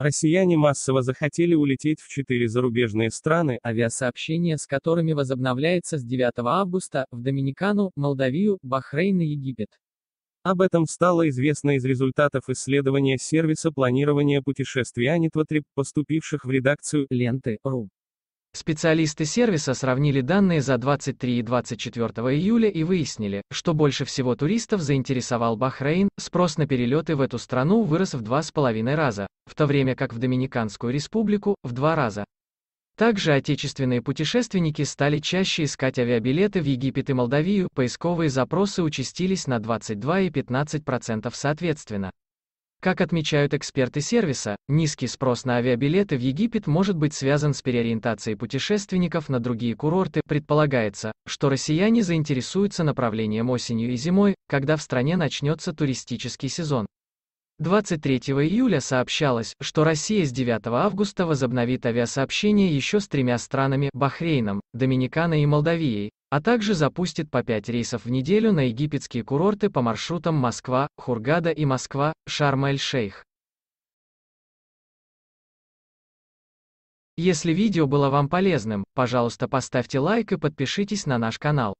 Россияне массово захотели улететь в 4 зарубежные страны, авиасообщение с которыми возобновляется с 9 августа, в Доминикану, Молдавию, Бахрейн и Египет. Об этом стало известно из результатов исследования сервиса планирования путешествий ANITWATRIP, поступивших в редакцию «Ленты.ру». Специалисты сервиса сравнили данные за 23 и 24 июля и выяснили, что больше всего туристов заинтересовал Бахрейн, спрос на перелеты в эту страну вырос в 2,5 раза, в то время как в Доминиканскую республику – в 2 раза. Также отечественные путешественники стали чаще искать авиабилеты в Египет и Молдавию, поисковые запросы участились на 22 и 15% соответственно. Как отмечают эксперты сервиса, низкий спрос на авиабилеты в Египет может быть связан с переориентацией путешественников на другие курорты. Предполагается, что россияне заинтересуются направлением осенью и зимой, когда в стране начнется туристический сезон. 23 июля сообщалось, что Россия с 9 августа возобновит авиасообщение еще с 3 странами – Бахрейном, Доминиканой и Молдавией, а также запустит по 5 рейсов в неделю на египетские курорты по маршрутам Москва, Хургада и Москва, Шарм-эль-Шейх. Если видео было вам полезным, пожалуйста, поставьте лайк и подпишитесь на наш канал.